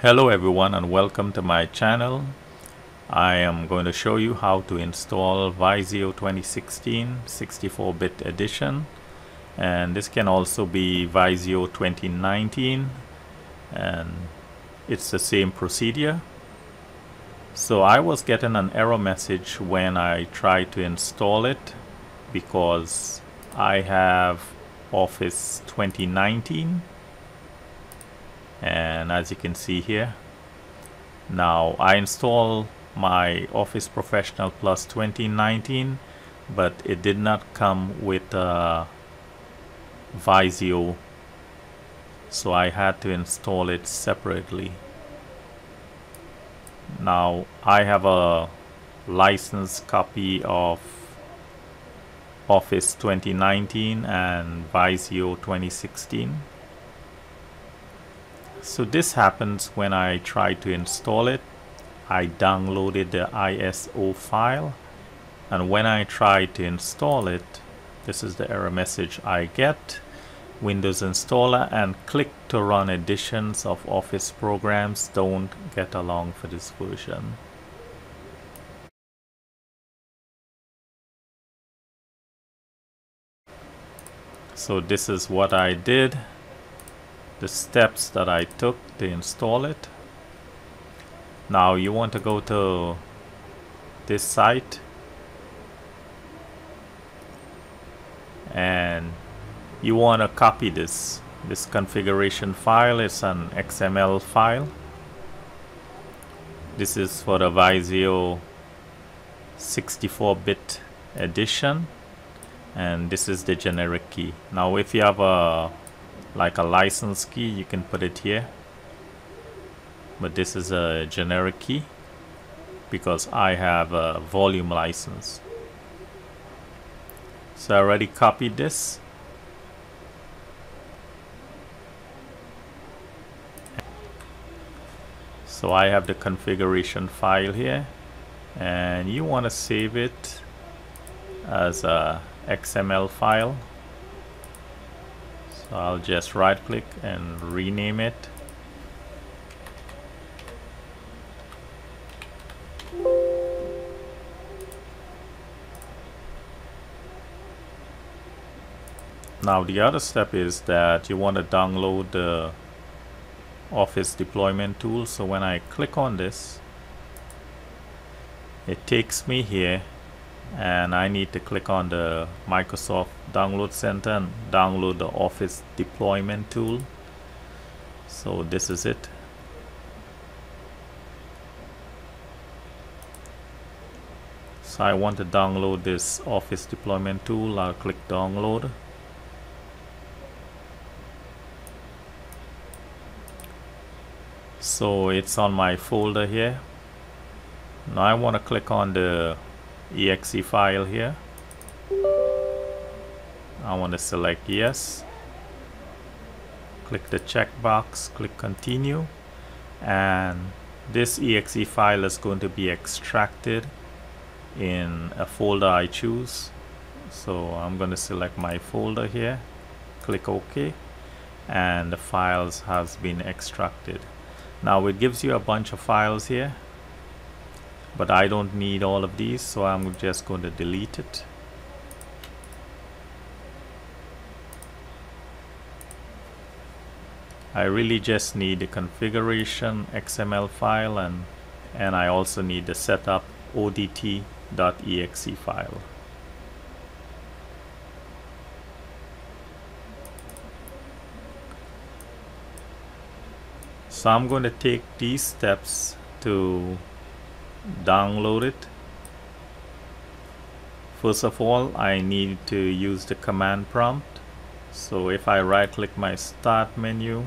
Hello everyone and welcome to my channel. I am going to show you how to install YZO 2016 64-bit edition, and this can also be YZO 2019 and it's the same procedure. So I was getting an error message when I tried to install it because I have Office 2019, and as you can see here, now I install my Office Professional Plus 2019, but it did not come with VISIO, so I had to install it separately. Now I have a licensed copy of Office 2019 and VISIO 2016. So this happens when I try to install it. I downloaded the ISO file, and when I try to install it, this is the error message I get. Windows Installer and Click-to-Run editions of Office programs don't get along for this version. So this is what I did, the steps that I took to install it. Now you want to go to this site and you want to copy this configuration file. It's an XML file. This is for the VISIO 64-bit edition, and this is the generic key. Now if you have a license key, you can put it here, but this is a generic key because I have a volume license. So I already copied this, so I have the configuration file here, and you want to save it as a XML file. I'll just right click and rename it. Now the other step is that you want to download the Office deployment tool. So when I click on this, it takes me here, and I need to click on the Microsoft Download Center and download the Office deployment tool. So this is it. So I want to download this Office deployment tool. I'll click download. So it's on my folder here. Now I want to click on the exe file here. I want to select yes, click the checkbox, click continue, and this exe file is going to be extracted in a folder I choose. So I'm going to select my folder here, click OK, and the files has been extracted. Now it gives you a bunch of files here, but I don't need all of these, so I'm just going to delete it. I really just need the configuration XML file, and I also need the setup odt.exe file. So I'm going to take these steps to download it. First of all, I need to use the command prompt. So if I right click my start menu,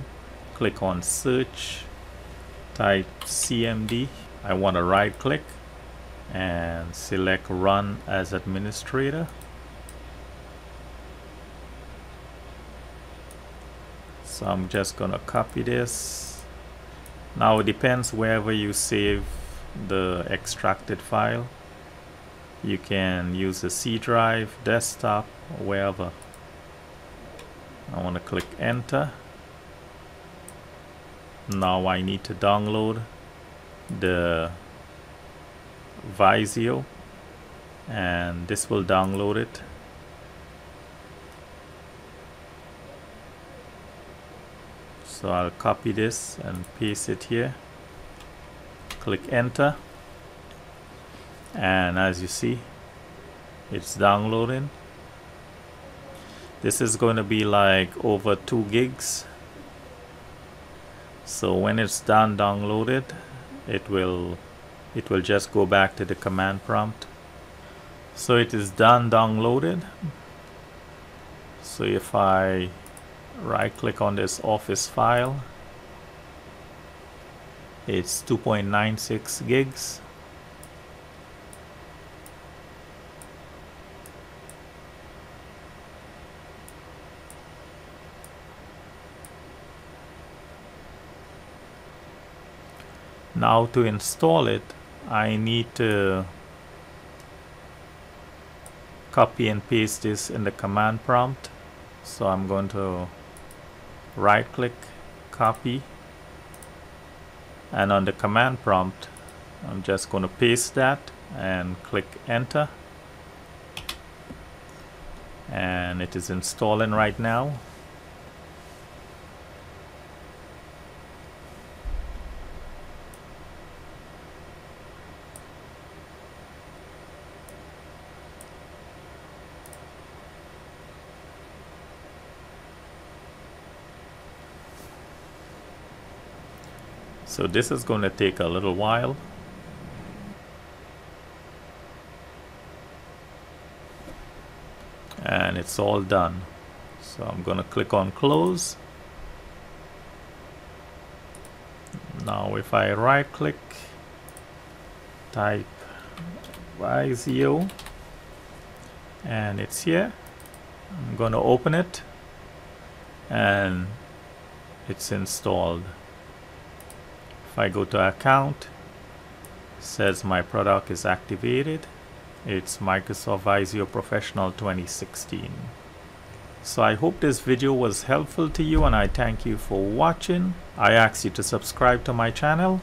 click on search, type CMD, I want to right click and select run as administrator. So I'm just gonna copy this. Now it depends wherever you save the extracted file. You can use the C drive, desktop, wherever. I want to click enter, Now I need to download the Visio, and this will download it. So I'll copy this and paste it here. Click enter, and as you see, it's downloading. This is going to be like over 2 gigs. So when it's done downloaded, it will just go back to the command prompt. So it is done downloaded. So if I right click on this Office file, it's 2.96 gigs. Now to install it, I need to copy and paste this in the command prompt. So I'm going to right click, copy, and on the command prompt I'm just going to paste that and click enter, and it is installing right now. So this is going to take a little while. And it's all done. So I'm going to click on close. Now if I right click, type YZO, and it's here. I'm going to open it, and it's installed. If I go to account, it says my product is activated. It's Microsoft Visio Professional 2016. So I hope this video was helpful to you, and I thank you for watching. I ask you to subscribe to my channel.